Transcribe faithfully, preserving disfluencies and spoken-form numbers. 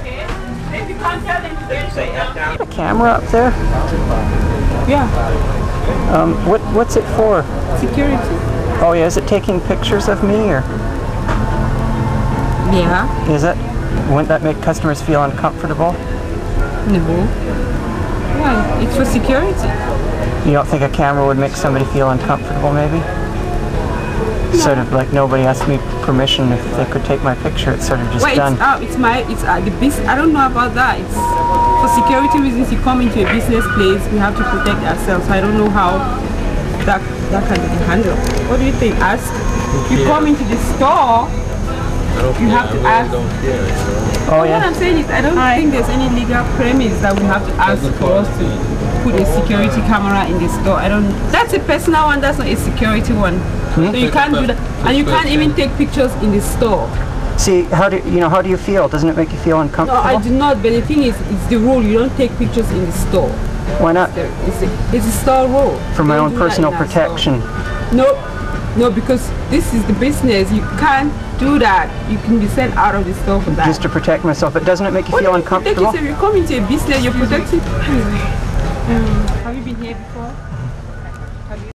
Okay. If you can't tell them to get it down. A camera up there? Yeah. Um, what what's it for? Security. Oh yeah, is it taking pictures of me or? Yeah. Is it? Wouldn't that make customers feel uncomfortable? No. Why? It's for security. You don't think a camera would make somebody feel uncomfortable, maybe? No. Sort of like nobody asked me permission if they could take my picture. It's sort of just well, done. It's, oh, it's my, it's uh, the business. I don't know about that. It's for security reasons. You come into a business place, we have to protect ourselves. I don't know how that that can be handled. What do you think? Ask. Okay. You come into the store. You have to ask. Oh, yeah. What I'm saying is I don't Hi. think there's any legal premise that we have to ask for us to put a security camera in the store. I don't. That's a personal one, that's not a security one. Hmm? So you can't do that. And you can't even take pictures in the store. See, how do you know, how do you feel? Doesn't it make you feel uncomfortable? No, I do not, but the thing is, it's the rule. You don't take pictures in the store. Why not? It's a, it's a store rule. For my own personal protection. No, no, because this is the business. You can't do that. You can be sent out of the store for that. Just to protect myself, but doesn't it make you what feel uncomfortable? Thank you, sir. You come into a business, you're protected. Um, have you been here before?